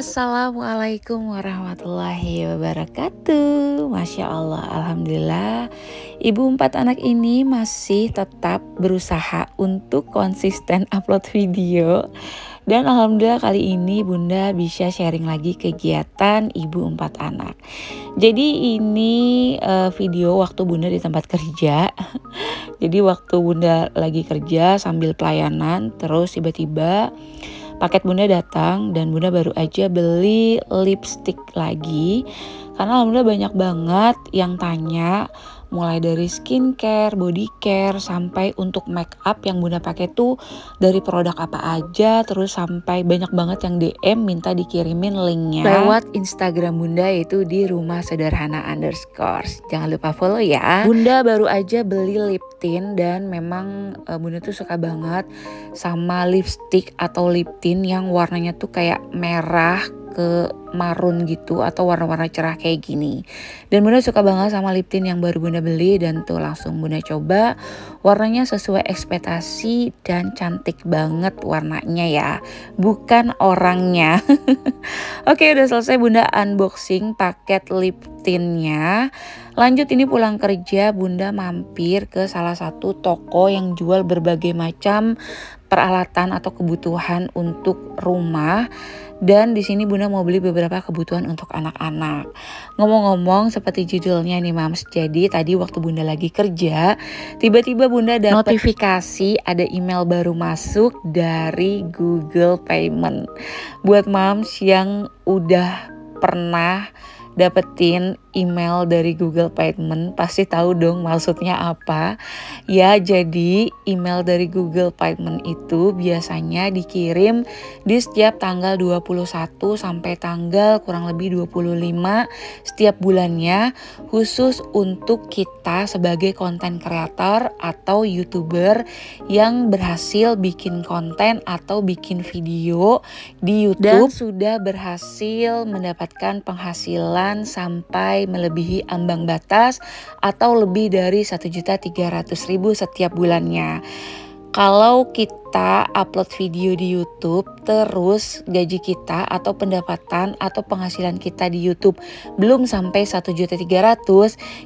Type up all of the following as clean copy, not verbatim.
Assalamualaikum warahmatullahi wabarakatuh. Masya Allah, alhamdulillah ibu 4 anak ini masih tetap berusaha untuk konsisten upload video. Dan alhamdulillah kali ini bunda bisa sharing lagi kegiatan ibu 4 anak. Jadi ini video waktu bunda di tempat kerja. Jadi waktu bunda lagi kerja sambil pelayanan, terus tiba-tiba paket bunda datang dan bunda baru aja beli lipstick lagi. Karena alhamdulillah banyak banget yang tanya, mulai dari skincare, body care, sampai untuk make up yang bunda pakai tuh dari produk apa aja. Terus sampai banyak banget yang DM minta dikirimin linknya lewat Instagram bunda, yaitu di rumah_sederhana_. Jangan lupa follow ya. Bunda baru aja beli lip tint dan memang bunda tuh suka banget sama lipstick atau lip tint yang warnanya tuh kayak merah ke marun gitu atau warna-warna cerah kayak gini. Dan bunda suka banget sama lip tint yang baru bunda beli dan tuh langsung bunda coba. Warnanya sesuai ekspektasi dan cantik banget warnanya ya, bukan orangnya. Oke, udah selesai bunda unboxing paket lip tintnya. Lanjut, ini pulang kerja bunda mampir ke salah satu toko yang jual berbagai macam peralatan atau kebutuhan untuk rumah. Dan di sini bunda mau beli beberapa kebutuhan untuk anak-anak. Ngomong-ngomong seperti judulnya nih mams, jadi tadi waktu bunda lagi kerja tiba-tiba bunda dapat notifikasi ada email baru masuk dari Google Payment. Buat mams yang udah pernah dapetin email dari Google Payment pasti tahu dong maksudnya apa ya. Jadi email dari Google Payment itu biasanya dikirim di setiap tanggal 21 sampai tanggal kurang lebih 25 setiap bulannya, khusus untuk kita sebagai konten kreator atau YouTuber yang berhasil bikin konten atau bikin video di YouTube dan sudah berhasil mendapatkan penghasilan sampai melebihi ambang batas atau lebih dari 1.300.000 setiap bulannya. Kalau kita upload video di YouTube terus gaji kita atau pendapatan atau penghasilan kita di YouTube belum sampai 1.300.000,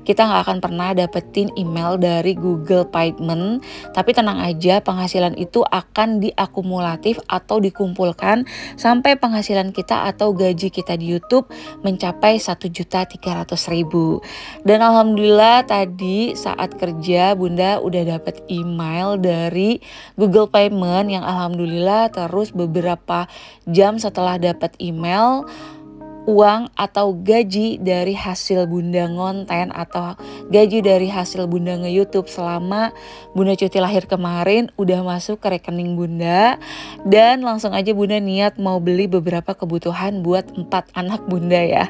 kita nggak akan pernah dapetin email dari Google Payment. Tapi tenang aja, penghasilan itu akan diakumulatif atau dikumpulkan sampai penghasilan kita atau gaji kita di YouTube mencapai 1.300.000. Dan alhamdulillah tadi saat kerja bunda udah dapet email dari Google Payment yang alhamdulillah terus beberapa jam setelah dapat email, uang atau gaji dari hasil bunda ngonten atau gaji dari hasil bunda nge-YouTube selama bunda cuti lahir kemarin udah masuk ke rekening bunda. Dan langsung aja bunda niat mau beli beberapa kebutuhan buat 4 anak bunda ya.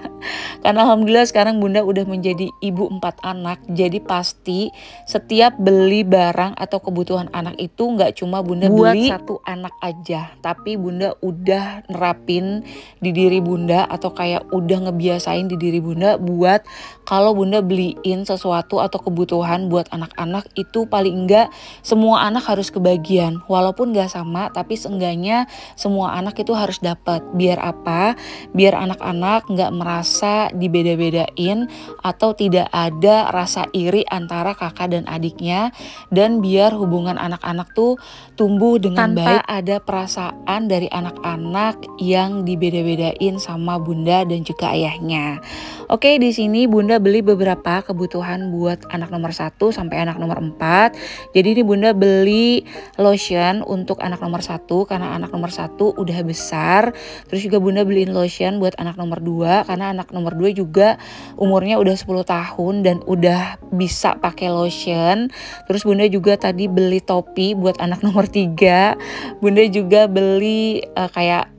Karena alhamdulillah sekarang bunda udah menjadi ibu 4 anak, jadi pasti setiap beli barang atau kebutuhan anak itu nggak cuma bunda buat beli satu anak aja, tapi bunda udah nerapin di diri bunda atau kayak udah ngebiasain di diri bunda buat kalau bunda beliin sesuatu atau kebutuhan buat anak-anak itu paling enggak semua anak harus kebagian, walaupun gak sama tapi seenggaknya semua anak itu harus dapat. Biar apa? Biar anak-anak gak merasa dibeda-bedain atau tidak ada rasa iri antara kakak dan adiknya, dan biar hubungan anak-anak tuh tumbuh dengan baik tanpa ada perasaan dari anak-anak yang dibeda-bedain sama bunda dan juga ayahnya. Oke, di sini bunda beli beberapa kebutuhan buat anak nomor 1 sampai anak nomor 4. Jadi ini bunda beli lotion untuk anak nomor 1 karena anak nomor 1 udah besar. Terus juga bunda beliin lotion buat anak nomor 2 karena anak nomor 2 juga umurnya udah 10 tahun dan udah bisa pakai lotion. Terus bunda juga tadi beli topi buat anak nomor 3. Bunda juga beli kayak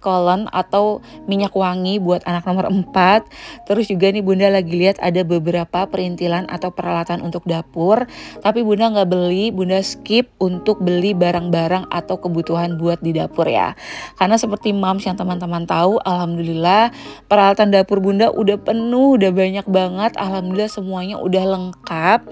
kolon atau minyak wangi buat anak nomor 4. Terus juga nih bunda lagi lihat ada beberapa perintilan atau peralatan untuk dapur, tapi bunda nggak beli, bunda skip untuk beli barang-barang atau kebutuhan buat di dapur ya. Karena seperti mams yang teman-teman tahu, alhamdulillah peralatan dapur bunda udah penuh, udah banyak banget, alhamdulillah semuanya udah lengkap.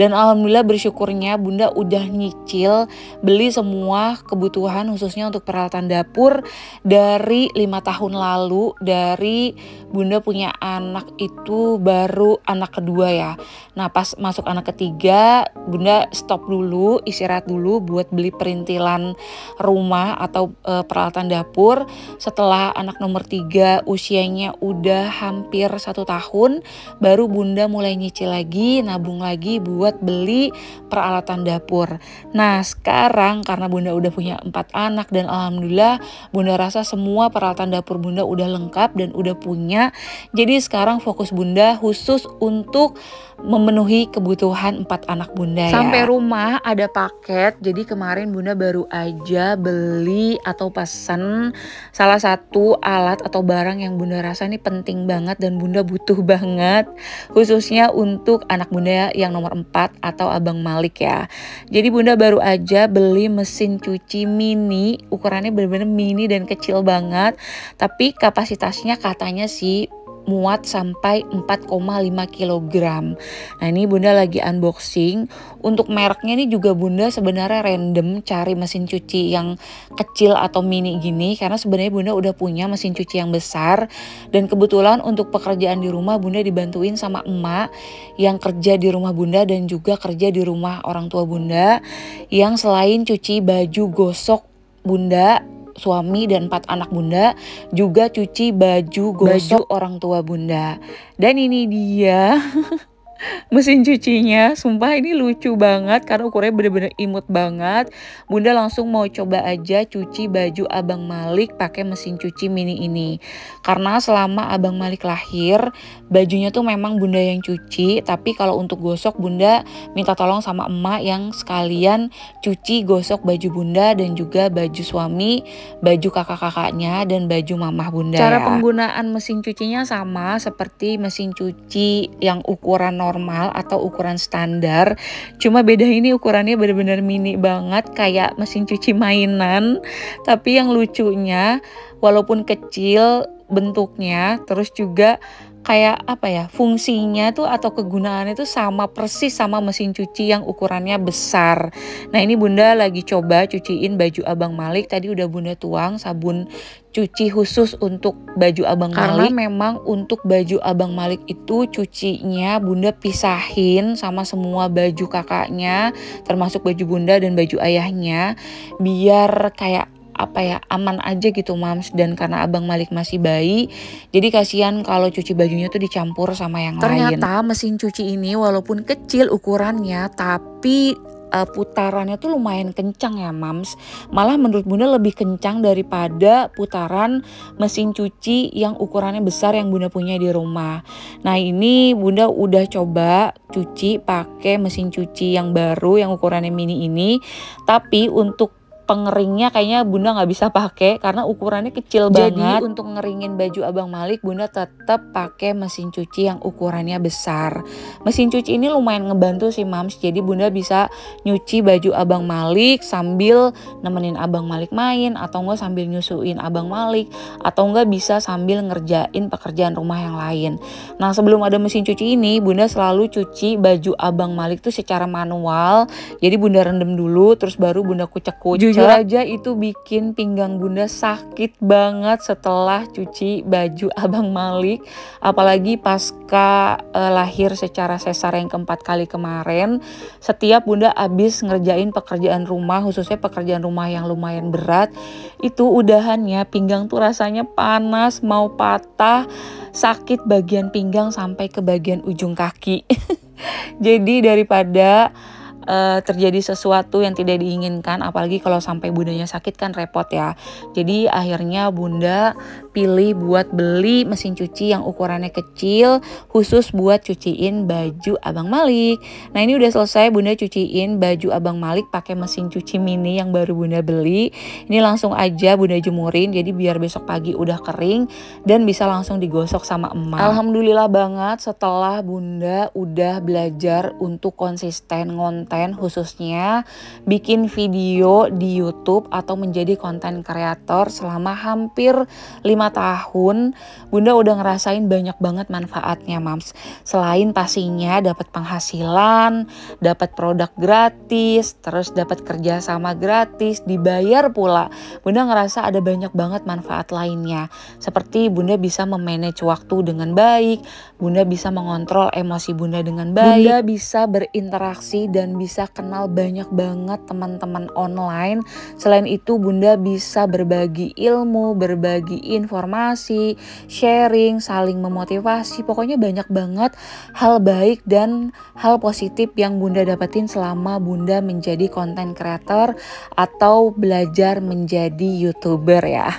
Dan alhamdulillah bersyukurnya bunda udah nyicil beli semua kebutuhan khususnya untuk peralatan dapur dari 5 tahun lalu, dari Bunda punya anak itu baru anak kedua ya. Nah pas masuk anak ketiga, Bunda stop dulu, istirahat dulu buat beli perintilan rumah atau peralatan dapur. Setelah anak nomor 3 usianya udah hampir 1 tahun, baru Bunda mulai nyicil lagi, nabung lagi buat beli peralatan dapur. Nah sekarang karena Bunda udah punya 4 anak dan alhamdulillah Bunda rasa semua peralatan dapur Bunda udah lengkap dan udah punya. Jadi sekarang fokus Bunda khusus untuk memenuhi kebutuhan 4 anak Bunda ya. Sampai rumah ada paket, jadi kemarin Bunda baru aja beli atau pesan salah satu alat atau barang yang Bunda rasa ini penting banget dan Bunda butuh banget, khususnya untuk anak Bunda yang nomor 4 atau Abang Malik ya. Jadi Bunda baru aja beli mesin cuci mini, ukurannya bener-bener mini dan kecil banget, tapi kapasitasnya katanya sih muat sampai 4,5 kg. Nah ini Bunda lagi unboxing. Untuk mereknya ini juga Bunda sebenarnya random cari mesin cuci yang kecil atau mini gini, karena sebenarnya Bunda udah punya mesin cuci yang besar. Dan kebetulan untuk pekerjaan di rumah Bunda dibantuin sama emak yang kerja di rumah Bunda dan juga kerja di rumah orang tua Bunda, yang selain cuci baju gosok Bunda, suami dan 4 anak Bunda, juga cuci baju gosok orang tua Bunda. Dan ini dia mesin cucinya. Sumpah ini lucu banget karena ukurannya bener-bener imut banget. Bunda langsung mau coba aja cuci baju Abang Malik pakai mesin cuci mini ini. Karena selama Abang Malik lahir, bajunya tuh memang Bunda yang cuci, tapi kalau untuk gosok Bunda minta tolong sama emak yang sekalian cuci gosok baju Bunda dan juga baju suami, baju kakak-kakaknya dan baju mamah Bunda. Cara penggunaan mesin cucinya sama seperti mesin cuci yang ukuran normal atau ukuran standar, cuma beda ini ukurannya benar-benar mini banget kayak mesin cuci mainan. Tapi yang lucunya walaupun kecil bentuknya, terus juga kayak apa ya, fungsinya tuh atau kegunaannya tuh sama persis sama mesin cuci yang ukurannya besar. Nah ini Bunda lagi coba cuciin baju Abang Malik. Tadi udah Bunda tuang sabun cuci khusus untuk baju Abang Malik, karena memang untuk baju Abang Malik itu cucinya Bunda pisahin sama semua baju kakaknya, termasuk baju Bunda dan baju ayahnya, biar kayak apa ya, aman aja gitu Mams. Dan karena Abang Malik masih bayi, jadi kasihan kalau cuci bajunya tuh dicampur sama yang lain. Ternyata mesin cuci ini walaupun kecil ukurannya, tapi putarannya tuh lumayan kencang ya Mams. Malah menurut Bunda lebih kencang daripada putaran mesin cuci yang ukurannya besar yang Bunda punya di rumah. Nah ini Bunda udah coba cuci pakai mesin cuci yang baru yang ukurannya mini ini, tapi untuk pengeringnya kayaknya Bunda nggak bisa pakai karena ukurannya kecil banget. Jadi untuk ngeringin baju Abang Malik, Bunda tetap pakai mesin cuci yang ukurannya besar. Mesin cuci ini lumayan ngebantu sih Mams. Jadi Bunda bisa nyuci baju Abang Malik sambil nemenin Abang Malik main, atau enggak sambil nyusuin Abang Malik, atau enggak bisa sambil ngerjain pekerjaan rumah yang lain. Nah sebelum ada mesin cuci ini, Bunda selalu cuci baju Abang Malik tuh secara manual. Jadi Bunda rendam dulu, terus baru Bunda kucek-kucek. Jujur aja itu bikin pinggang Bunda sakit banget setelah cuci baju Abang Malik. Apalagi pasca lahir secara sesar yang keempat kali kemarin. Setiap Bunda abis ngerjain pekerjaan rumah, khususnya pekerjaan rumah yang lumayan berat, itu udahannya pinggang tuh rasanya panas, mau patah, sakit bagian pinggang sampai ke bagian ujung kaki. Jadi daripada terjadi sesuatu yang tidak diinginkan, apalagi kalau sampai Bundanya sakit kan repot ya. Jadi akhirnya Bunda pilih buat beli mesin cuci yang ukurannya kecil khusus buat cuciin baju Abang Malik. Nah ini udah selesai Bunda cuciin baju Abang Malik pakai mesin cuci mini yang baru Bunda beli. Ini langsung aja Bunda jemurin, jadi biar besok pagi udah kering dan bisa langsung digosok sama emak. Alhamdulillah banget setelah Bunda udah belajar untuk konsisten ngonten konten, khususnya bikin video di YouTube atau menjadi konten kreator selama hampir 5 tahun. Bunda udah ngerasain banyak banget manfaatnya, Mams. Selain pastinya dapat penghasilan, dapat produk gratis, terus dapat kerjasama gratis, dibayar pula. Bunda ngerasa ada banyak banget manfaat lainnya. Seperti Bunda bisa memanage waktu dengan baik, Bunda bisa mengontrol emosi Bunda dengan baik, Bunda bisa berinteraksi dan bisa kenal banyak banget teman-teman online. Selain itu Bunda bisa berbagi ilmu, berbagi informasi, sharing, saling memotivasi. Pokoknya banyak banget hal baik dan hal positif yang Bunda dapetin selama Bunda menjadi konten creator atau belajar menjadi YouTuber ya.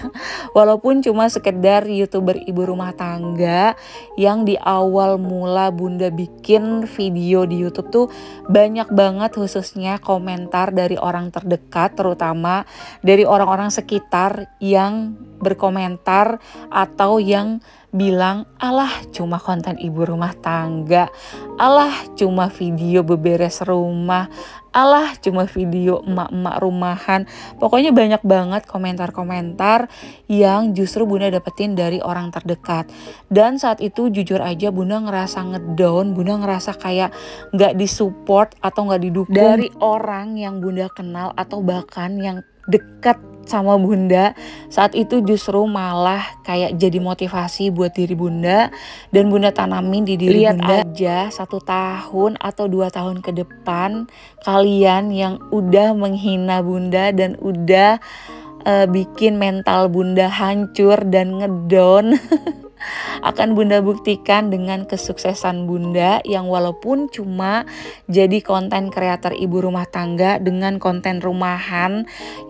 Walaupun cuma sekedar YouTuber ibu rumah tangga, yang di awal mula Bunda bikin video di YouTube tuh banyak banget khususnya komentar dari orang terdekat, terutama dari orang-orang sekitar yang berkomentar atau yang bilang, "Alah cuma konten ibu rumah tangga, alah cuma video beberes rumah, alah cuma video emak-emak rumahan." Pokoknya banyak banget komentar-komentar yang justru Bunda dapetin dari orang terdekat. Dan saat itu jujur aja Bunda ngerasa ngedown, Bunda ngerasa kayak gak disupport atau gak didukung dari orang yang Bunda kenal atau bahkan yang dekat sama Bunda. Saat itu justru malah kayak jadi motivasi buat diri Bunda, dan Bunda tanamin di diri Bunda, aja 1 tahun atau 2 tahun ke depan, kalian yang udah menghina Bunda dan udah bikin mental Bunda hancur dan ngedown akan Bunda buktikan dengan kesuksesan Bunda yang walaupun cuma jadi konten kreator ibu rumah tangga dengan konten rumahan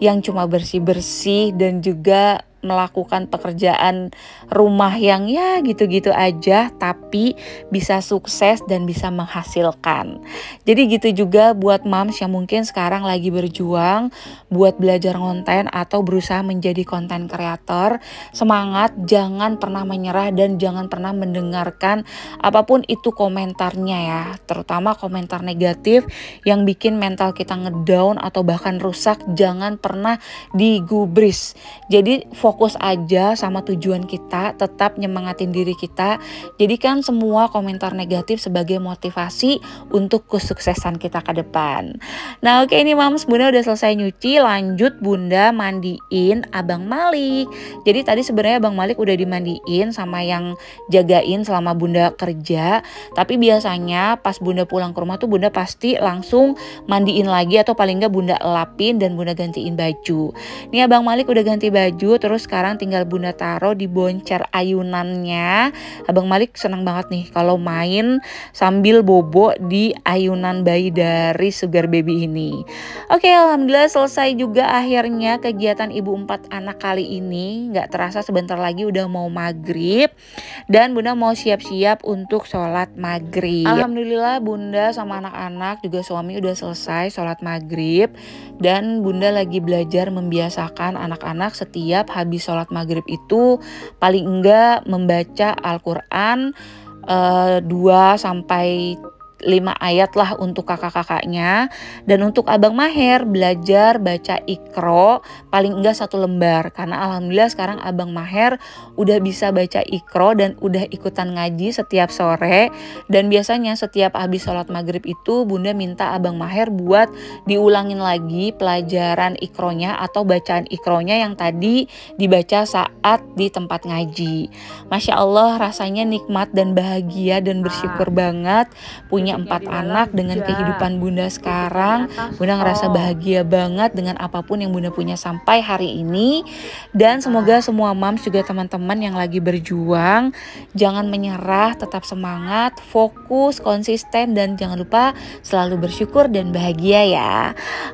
yang cuma bersih-bersih dan juga melakukan pekerjaan rumah yang ya gitu-gitu aja, tapi bisa sukses dan bisa menghasilkan. Jadi gitu juga buat moms yang mungkin sekarang lagi berjuang buat belajar konten atau berusaha menjadi konten kreator, semangat, jangan pernah menyerah dan jangan pernah mendengarkan apapun itu komentarnya ya, terutama komentar negatif yang bikin mental kita ngedown atau bahkan rusak. Jangan pernah digubris. Jadi fokus aja sama tujuan kita, tetap nyemangatin diri kita. Jadikan semua komentar negatif sebagai motivasi untuk kesuksesan kita ke depan. Nah oke, ini Mams, Bunda udah selesai nyuci. Lanjut Bunda mandiin Abang Malik. Jadi tadi sebenarnya Abang Malik udah dimandiin sama yang jagain selama Bunda kerja. Tapi biasanya pas Bunda pulang ke rumah tuh Bunda pasti langsung mandiin lagi, atau paling nggak Bunda elapin dan Bunda gantiin baju. Nih Abang Malik udah ganti baju, terus sekarang tinggal Bunda taruh di boncer ayunannya. Abang Malik senang banget nih kalau main sambil bobo di ayunan bayi dari sugar baby ini. Oke, alhamdulillah selesai juga akhirnya kegiatan ibu 4 anak kali ini. Nggak terasa sebentar lagi udah mau maghrib dan Bunda mau siap-siap untuk sholat maghrib. Alhamdulillah Bunda sama anak-anak juga suami udah selesai sholat maghrib, dan Bunda lagi belajar membiasakan anak-anak setiap habis sholat maghrib itu paling enggak membaca Al-Qur'an 2 sampai 5 ayat lah untuk kakak-kakaknya. Dan untuk Abang Maher belajar baca Iqro paling enggak 1 lembar, karena alhamdulillah sekarang Abang Maher udah bisa baca Iqro dan udah ikutan ngaji setiap sore. Dan biasanya setiap habis sholat maghrib itu Bunda minta Abang Maher buat diulangin lagi pelajaran Iqronya atau bacaan Iqronya yang tadi dibaca saat di tempat ngaji. Masya Allah, rasanya nikmat dan bahagia dan bersyukur banget punya 4 anak dengan kehidupan Bunda sekarang. Bunda ngerasa bahagia banget dengan apapun yang Bunda punya sampai hari ini. Dan semoga semua moms juga teman-teman yang lagi berjuang, jangan menyerah, tetap semangat, fokus, konsisten, dan jangan lupa selalu bersyukur dan bahagia ya.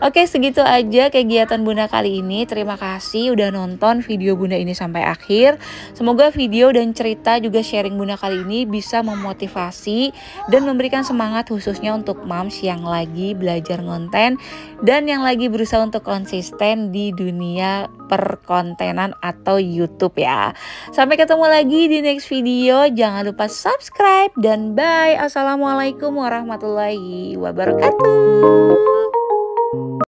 Oke, segitu aja kegiatan Bunda kali ini. Terima kasih udah nonton video Bunda ini sampai akhir. Semoga video dan cerita juga sharing Bunda kali ini bisa memotivasi dan memberikan semangat semangat khususnya untuk moms yang lagi belajar ngonten dan yang lagi berusaha untuk konsisten di dunia perkontenan atau YouTube ya. Sampai ketemu lagi di next video. Jangan lupa subscribe dan bye. Assalamualaikum warahmatullahi wabarakatuh.